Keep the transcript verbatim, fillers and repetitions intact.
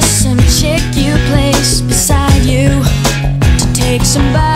just some chick you place beside you to take somebody.